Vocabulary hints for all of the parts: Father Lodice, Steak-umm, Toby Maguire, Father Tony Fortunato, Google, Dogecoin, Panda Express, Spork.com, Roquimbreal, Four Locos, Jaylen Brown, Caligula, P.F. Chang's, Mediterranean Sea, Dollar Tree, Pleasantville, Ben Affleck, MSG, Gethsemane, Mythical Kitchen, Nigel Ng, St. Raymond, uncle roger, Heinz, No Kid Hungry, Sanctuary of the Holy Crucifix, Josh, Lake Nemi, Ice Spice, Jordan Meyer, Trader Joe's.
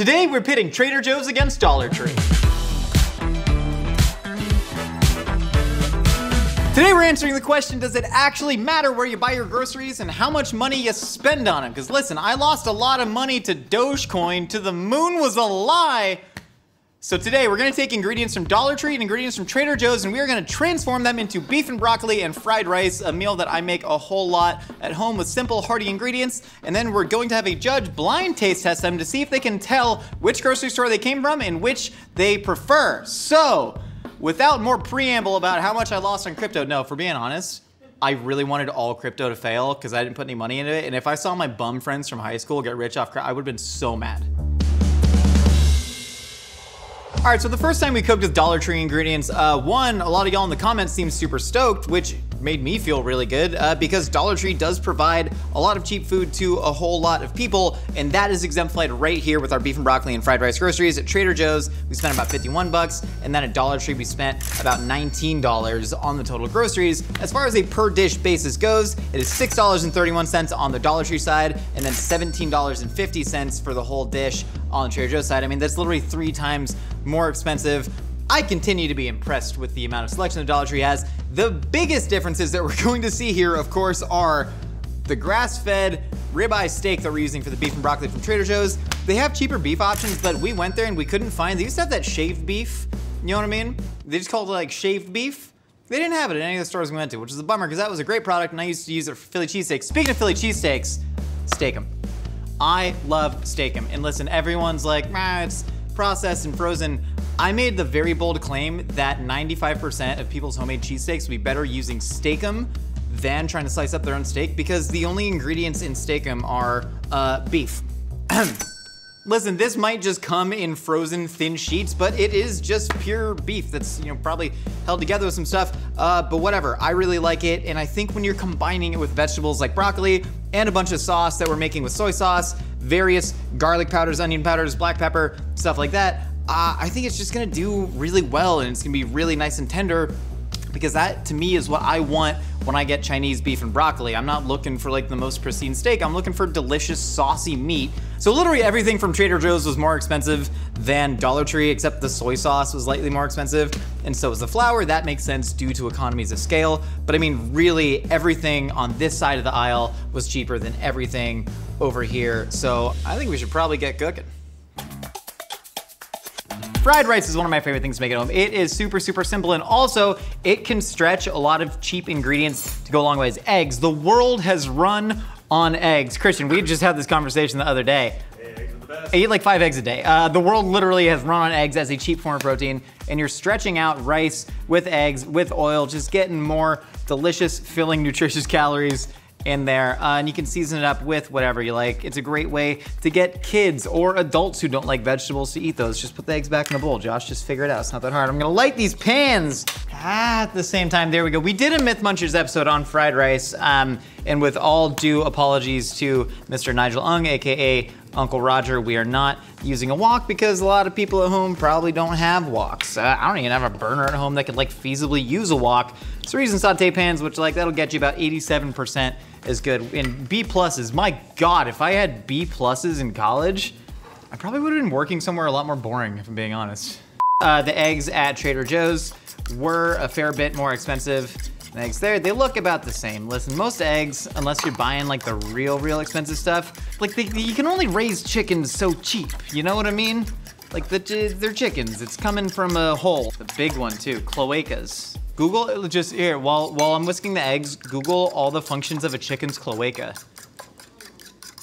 Today we're pitting Trader Joe's against Dollar Tree. Today we're answering the question, does it actually matter where you buy your groceries and how much money you spend on them? Because listen, I lost a lot of money to Dogecoin, to the moon was a lie. So today we're gonna take ingredients from Dollar Tree and ingredients from Trader Joe's and we are gonna transform them into beef and broccoli and fried rice, a meal that I make a whole lot at home with simple, hearty ingredients. And then we're going to have a judge blind taste test them to see if they can tell which grocery store they came from and which they prefer. So, without more preamble about how much I lost on crypto, no, for being honest, I really wanted all crypto to fail because I didn't put any money into it. And if I saw my bum friends from high school get rich off crypto, I would've been so mad. All right, so the first time we cooked with Dollar Tree ingredients, a lot of y'all in the comments seemed super stoked, which made me feel really good because Dollar Tree does provide a lot of cheap food to a whole lot of people, and that is exemplified right here with our beef and broccoli and fried rice groceries. At Trader Joe's, we spent about 51 bucks, and then at Dollar Tree, we spent about $19 on the total groceries. As far as a per dish basis goes, it is $6.31 on the Dollar Tree side, and then $17.50 for the whole dish on the Trader Joe's side. I mean, that's literally 3 times more expensive. I continue to be impressed with the amount of selection the Dollar Tree has. The biggest differences that we're going to see here, of course, are the grass-fed ribeye steak that we're using for the beef and broccoli from Trader Joe's. They have cheaper beef options, but we went there and we couldn't find, they used to have that shaved beef, you know what I mean? They just called it like shaved beef. They didn't have it at any of the stores we went to, which is a bummer because that was a great product and I used to use it for Philly cheesesteaks. Speaking of Philly cheesesteaks, Steak-umm. I love Steak-umm. And listen, everyone's like, nah, it's processed and frozen. I made the very bold claim that 95% of people's homemade cheesesteaks would be better using Steak-umm than trying to slice up their own steak because the only ingredients in Steak-umm are beef. Listen, this might just come in frozen thin sheets, but it is just pure beef that's, you know, probably held together with some stuff, but whatever. I really like it, and I think when you're combining it with vegetables like broccoli and a bunch of sauce that we're making with soy sauce, various garlic powders, onion powders, black pepper, stuff like that, I think it's just gonna do really well and it's gonna be really nice and tender because that to me is what I want when I get Chinese beef and broccoli. I'm not looking for like the most pristine steak, I'm looking for delicious saucy meat. So literally everything from Trader Joe's was more expensive than Dollar Tree except the soy sauce was slightly more expensive and so was the flour. That makes sense due to economies of scale. But I mean really everything on this side of the aisle was cheaper than everything over here. So I think we should probably get cooking. Fried rice is one of my favorite things to make at home. It is super, super simple, and also it can stretch a lot of cheap ingredients to go a long ways. Eggs, the world has run on eggs. Christian, we just had this conversation the other day. Hey, eggs are the best. I eat like 5 eggs a day. The world literally has run on eggs as a cheap form of protein, and you're stretching out rice with eggs, with oil, just getting more delicious, filling, nutritious calories in there, and you can season it up with whatever you like. It's a great way to get kids or adults who don't like vegetables to eat those. Just put the eggs back in the bowl, Josh, just figure it out, it's not that hard. I'm gonna light these pans at the same time, there we go. We did a Myth Munchers episode on fried rice, and with all due apologies to Mr. Nigel Ng, AKA Uncle Roger, we are not using a wok because a lot of people at home probably don't have woks. I don't even have a burner at home that could like feasibly use a wok. So we're using saute pans, which like that'll get you about 87% is good. And B pluses, my God, if I had B pluses in college, I probably would've been working somewhere a lot more boring, if I'm being honest. The eggs at Trader Joe's were a fair bit more expensive. The eggs there, they look about the same. Listen, most eggs, unless you're buying like the real expensive stuff, like you can only raise chickens so cheap, you know what I mean? Like they're chickens, it's coming from a hole. The big one too, cloacas. Google, just here, while I'm whisking the eggs, Google all the functions of a chicken's cloaca.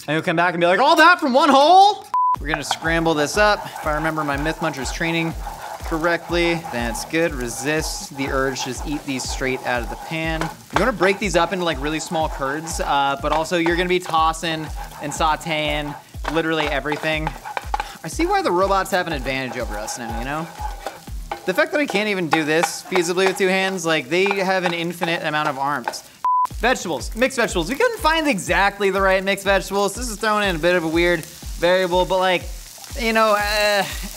And you'll come back and be like, all that from one hole? We're gonna scramble this up. If I remember my Myth Munchers training correctly, that's good. Resist the urge, just eat these straight out of the pan. You wanna break these up into like really small curds, but also you're gonna be tossing and sauteing literally everything. I see why the robots have an advantage over us now, you know? The fact that I can't even do this feasibly with 2 hands, like they have an infinite amount of arms. Vegetables, mixed vegetables. We couldn't find exactly the right mixed vegetables. This is throwing in a bit of a weird variable, but like, you know,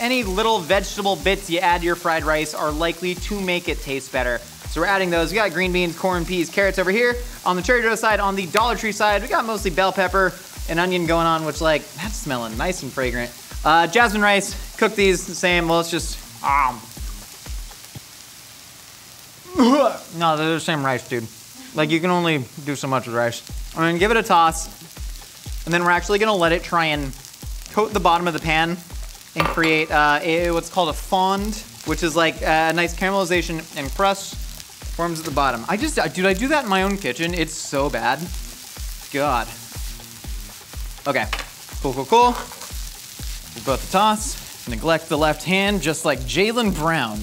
any little vegetable bits you add to your fried rice are likely to make it taste better. So we're adding those. We got green beans, corn, peas, carrots over here. On the Trader Joe's side, on the Dollar Tree side, we got mostly bell pepper and onion going on, which like, that's smelling nice and fragrant. Jasmine rice, cook these the same. Well, it's just, no, they're the same rice, dude. Like, you can only do so much with rice. I'm gonna give it a toss, and then we're actually gonna let it try and coat the bottom of the pan and create what's called a fond, which is like a nice caramelization and crust forms at the bottom. Dude, I do that in my own kitchen. It's so bad. God. Okay, cool, cool, cool. We'll go at the toss. Neglect the left hand, just like Jaylen Brown.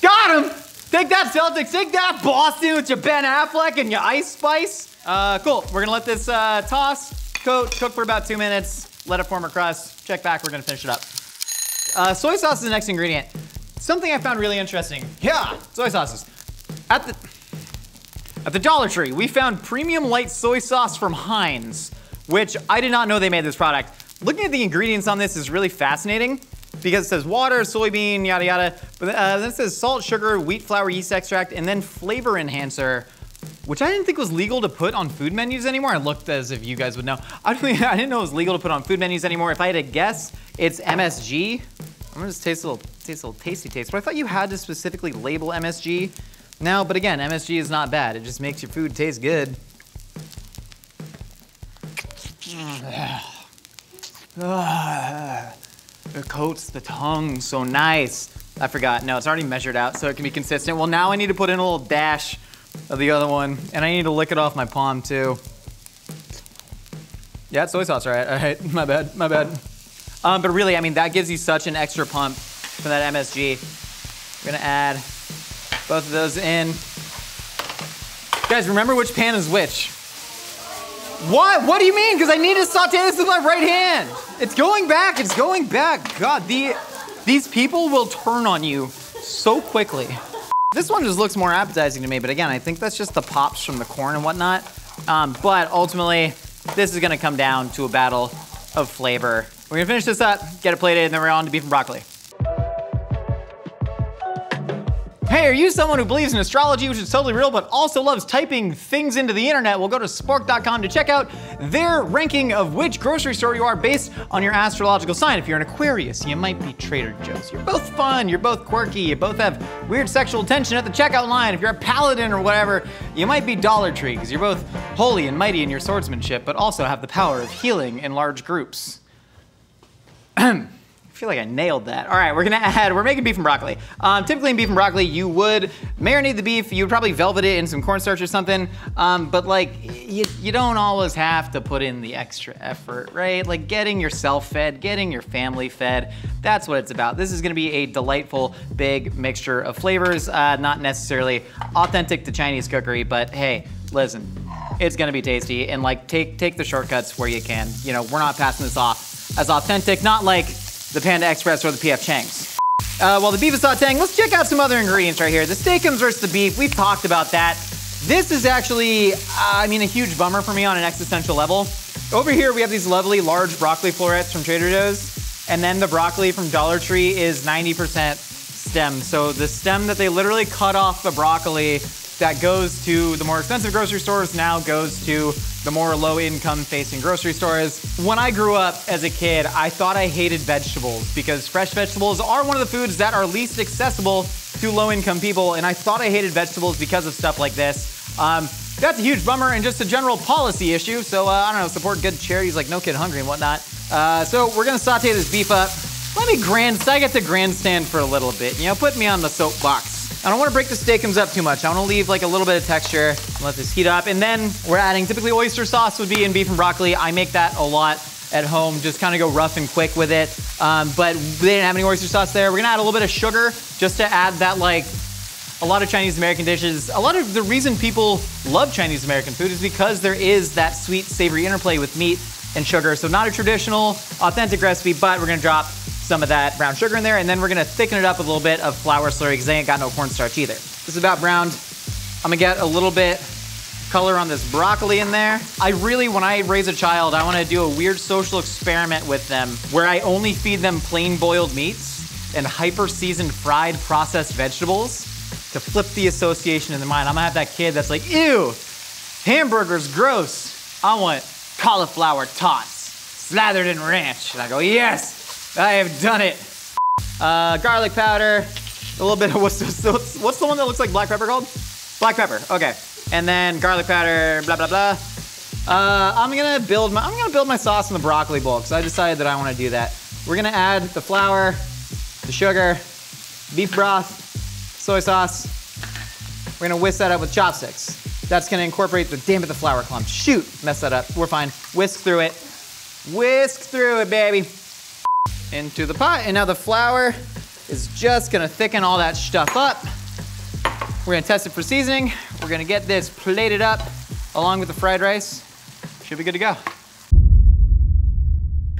Got him! Take that, Celtics, take that, Boston, with your Ben Affleck and your Ice Spice. Cool, we're gonna let this toss, cook for about 2 minutes, let it form a crust, check back, we're gonna finish it up. Soy sauce is the next ingredient. Something I found really interesting. Yeah, soy sauces. At the Dollar Tree, we found premium light soy sauce from Heinz, which I did not know they made this product. Looking at the ingredients on this is really fascinating, because it says water, soybean, yada, yada. But then it says salt, sugar, wheat flour, yeast extract, and then flavor enhancer, which I didn't think was legal to put on food menus anymore. I looked as if you guys would know. I didn't know it was legal to put on food menus anymore. If I had to guess, it's MSG. I'm gonna just taste a little tasty taste, but I thought you had to specifically label MSG. No, but again, MSG is not bad. It just makes your food taste good. It coats the tongue so nice. I forgot, no, it's already measured out so it can be consistent. Well, now I need to put in a little dash of the other one, and I need to lick it off my palm too. Yeah, it's soy sauce, all right, my bad. But really, I mean, that gives you such an extra pump for that MSG. We're gonna add both of those in. Guys, remember which pan is which. What? What do you mean? Because I need to saute this with my right hand. It's going back. It's going back. God, these people will turn on you so quickly. This one just looks more appetizing to me, but again, I think that's just the pops from the corn and whatnot. But ultimately, this is gonna come down to a battle of flavor. We're gonna finish this up, get it plated, and then we're on to beef and broccoli. Hey, are you someone who believes in astrology, which is totally real, but also loves typing things into the internet? Well, go to Spork.com to check out their ranking of which grocery store you are based on your astrological sign. If you're an Aquarius, you might be Trader Joe's. You're both fun, you're both quirky, you both have weird sexual tension at the checkout line. If you're a Paladin or whatever, you might be Dollar Tree, because you're both holy and mighty in your swordsmanship, but also have the power of healing in large groups. I feel like I nailed that. All right, we're making beef and broccoli. Typically in beef and broccoli, you would marinate the beef, you would probably velvet it in some cornstarch or something, but like, you don't always have to put in the extra effort, right? Like getting yourself fed, getting your family fed, that's what it's about. This is gonna be a delightful, big mixture of flavors, not necessarily authentic to Chinese cookery, but hey, listen, it's gonna be tasty, and like, take the shortcuts where you can. You know, we're not passing this off as authentic, not like, the Panda Express or the P.F. Chang's. While the beef is sauteing, let's check out some other ingredients right here. The steak-umms versus the beef, we've talked about that. This is actually, I mean, a huge bummer for me on an existential level. Over here, we have these lovely large broccoli florets from Trader Joe's, and then the broccoli from Dollar Tree is 90% stem. So the stem that they literally cut off the broccoli that goes to the more expensive grocery stores now goes to the more low-income facing grocery stores. When I grew up as a kid, I thought I hated vegetables because fresh vegetables are one of the foods that are least accessible to low-income people, and I thought I hated vegetables because of stuff like this. That's a huge bummer and just a general policy issue, so I don't know, support good charities like No Kid Hungry and whatnot. So we're gonna saute this beef up. I get to grandstand for a little bit, you know, put me on the soapbox. I don't wanna break the steak-umms up too much. I wanna leave like a little bit of texture, let this heat up, and then we're adding, typically oyster sauce would be in beef and broccoli. I make that a lot at home, just kinda go rough and quick with it. But they didn't have any oyster sauce there. We're gonna add a little bit of sugar just to add that, like, a lot of Chinese American dishes. A lot of the reason people love Chinese American food is because there is that sweet, savory interplay with meat and sugar. So not a traditional, authentic recipe, but we're gonna drop some of that brown sugar in there, and then we're gonna thicken it up with a little bit of flour slurry because they ain't got no cornstarch either. This is about browned. I'm gonna get a little bit color on this broccoli in there. When I raise a child, I wanna do a weird social experiment with them where I only feed them plain boiled meats and hyper-seasoned fried processed vegetables to flip the association in their mind. I'm gonna have that kid that's like, ew, hamburger's gross. I want cauliflower tots. slathered in ranch. And I go, yes, I have done it. Garlic powder, a little bit of, what's the one that looks like black pepper called? Black pepper, okay. And then garlic powder, blah, blah, blah. I'm gonna build my sauce in the broccoli bowl because I decided that I wanna do that. We're gonna add the flour, the sugar, beef broth, soy sauce. We're gonna whisk that up with chopsticks. That's gonna incorporate the, damn it, the flour clump. Shoot, messed that up, we're fine. Whisk through it, baby. Into the pot, and now the flour is just gonna thicken all that stuff up. We're gonna test it for seasoning. We're gonna get this plated up along with the fried rice. Should be good to go.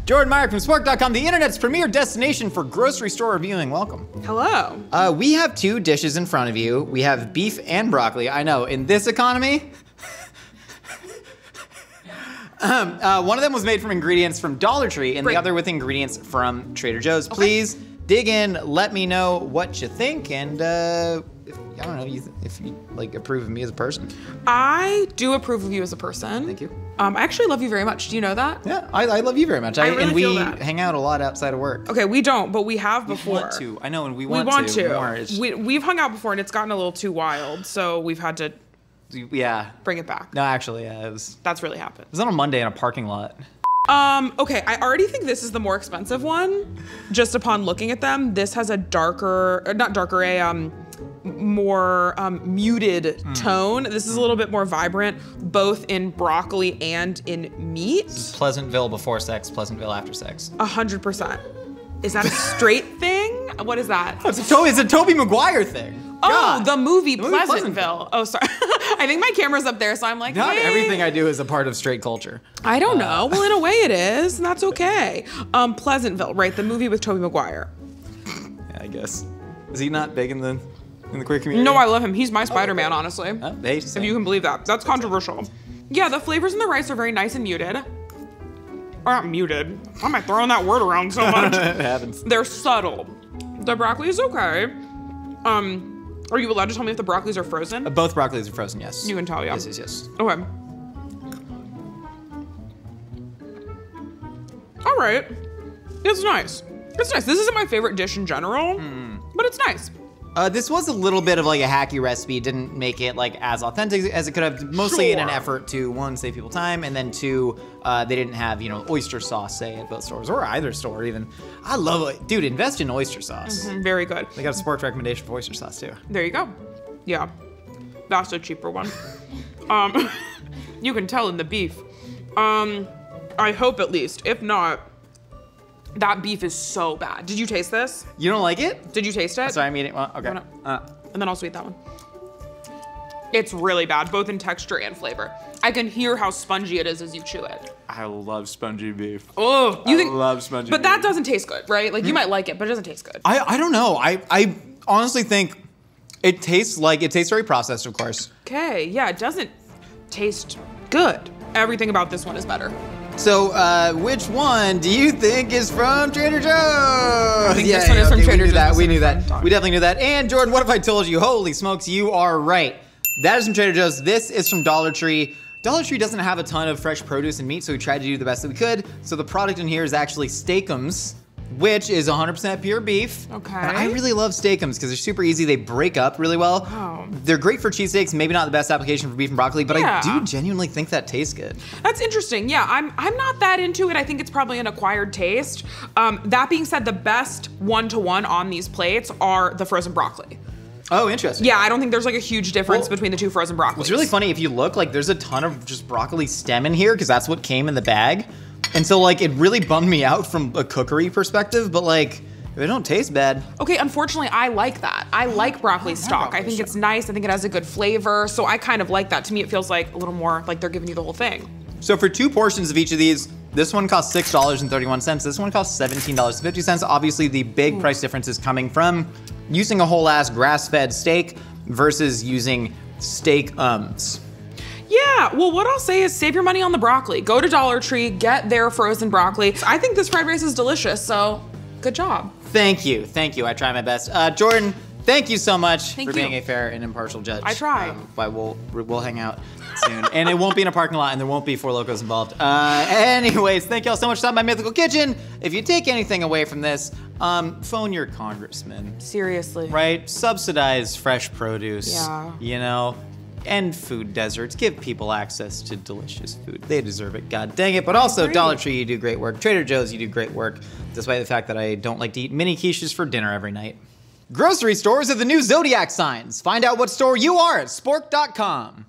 Jordan Meyer from Spork.com, the internet's premier destination for grocery store reviewing. Welcome. Hello. We have two dishes in front of you. We have beef and broccoli. I know, in this economy. One of them was made from ingredients from Dollar Tree and the other with ingredients from Trader Joe's. Okay. Please dig in, let me know what you think, and I don't know if you like approve of me as a person. I do approve of you as a person. Thank you. I actually love you very much. Do you know that? Yeah, I love you very much. I really feel that. Hang out a lot outside of work. Okay, we don't, but we have before. We want to. I know, and we want to. More. We've hung out before, and it's gotten a little too wild, so we've had to. Yeah. Bring it back. No, actually, yeah, it was. That's really happened. It was on a Monday in a parking lot. Okay, I already think this is the more expensive one, just upon looking at them. This has a darker, not darker, a more muted tone. This is a little bit more vibrant, both in broccoli and in meat. This is Pleasantville before sex, Pleasantville after sex. 100%. Is that a straight thing? What is that? Oh, it's a Toby Maguire thing. God. Oh, the movie Pleasantville. Oh, sorry. I think my camera's up there, so I'm like, not hey. Everything I do is a part of straight culture. I don't know. Well, in a way it is, and that's okay. Pleasantville, right? The movie with Toby Maguire. Yeah, I guess. Is he not big in the queer community? No, I love him. He's my Spider-Man, honestly. Oh, if you can believe that. That's controversial. Yeah, the flavors in the rice are very nice and muted. Or not muted. Why am I throwing that word around so much? It happens. They're subtle. The broccoli is okay. Are you allowed to tell me if the broccolis are frozen? Both broccolis are frozen, yes. You can tell, yeah. Yes, yes, yes. Okay. All right. It's nice. It's nice. This isn't my favorite dish in general, but it's nice. This was a little bit of like a hacky recipe. Didn't make it like as authentic as it could have, mostly in an effort to, one, save people time, and then two, they didn't have, you know, oyster sauce, say, at both stores, or either store even. I love it. Dude, invest in oyster sauce. Very good. They got a Spork recommendation for oyster sauce too. There you go. Yeah, that's a cheaper one. You can tell in the beef. I hope at least, if not, that beef is so bad. Did you taste this? You don't like it? Did you taste it? Sorry, I'm eating, well, okay. And then I'll sweet that one. It's really bad, both in texture and flavor. I can hear how spongy it is as you chew it. I love spongy beef. Oh, I love spongy beef. But that doesn't taste good, right? Like you might like it, but it doesn't taste good. I don't know, I honestly think it tastes like, it tastes very processed, of course. Okay, yeah, it doesn't taste good. Everything about this one is better. So, which one do you think is from Trader Joe's? I think this one is from Trader Joe's. We knew that. We definitely knew that. And Jordan, what if I told you, holy smokes, you are right. That is from Trader Joe's. This is from Dollar Tree. Dollar Tree doesn't have a ton of fresh produce and meat, so we tried to do the best that we could. So the product in here is actually Steak-umm's, which is 100% pure beef. Okay. And I really love Steak-umm's because they're super easy. They break up really well. Oh. They're great for cheesesteaks, maybe not the best application for beef and broccoli, but yeah. I do genuinely think that tastes good. That's interesting. Yeah, I'm not that into it. I think it's probably an acquired taste. That being said, the best one-to-one on these plates are the frozen broccoli. Oh, interesting. Yeah, I don't think there's like a huge difference between the two frozen broccolis. It's really funny if you look, like there's a ton of just broccoli stem in here because that's what came in the bag. And so like, it really bummed me out from a cookery perspective, but like, they don't taste bad. Okay, unfortunately, I like that. I like broccoli stock. I think it's nice. I think it has a good flavor. So I kind of like that. To me, it feels like a little more like they're giving you the whole thing. So for two portions of each of these, this one costs $6.31. This one costs $17.50. Obviously, the big price difference is coming from using a whole ass grass-fed steak versus using Steak-umm's. Yeah, well, what I'll say is save your money on the broccoli. Go to Dollar Tree, get their frozen broccoli. I think this fried rice is delicious, so good job. Thank you, thank you. I try my best. Jordan, thank you so much for being a fair and impartial judge. I try. But we'll hang out soon. And it won't be in a parking lot, and there won't be Four Locos involved. Anyways, thank y'all so much for stopping by Mythical Kitchen. If you take anything away from this, phone your congressman. Seriously. Right? Subsidize fresh produce. Yeah. You know? End food deserts. Give people access to delicious food. They deserve it, god dang it. But also, Dollar Tree, you do great work. Trader Joe's, you do great work, despite the fact that I don't like to eat mini quiches for dinner every night. Grocery stores are the new zodiac signs. Find out what store you are at Spork.com.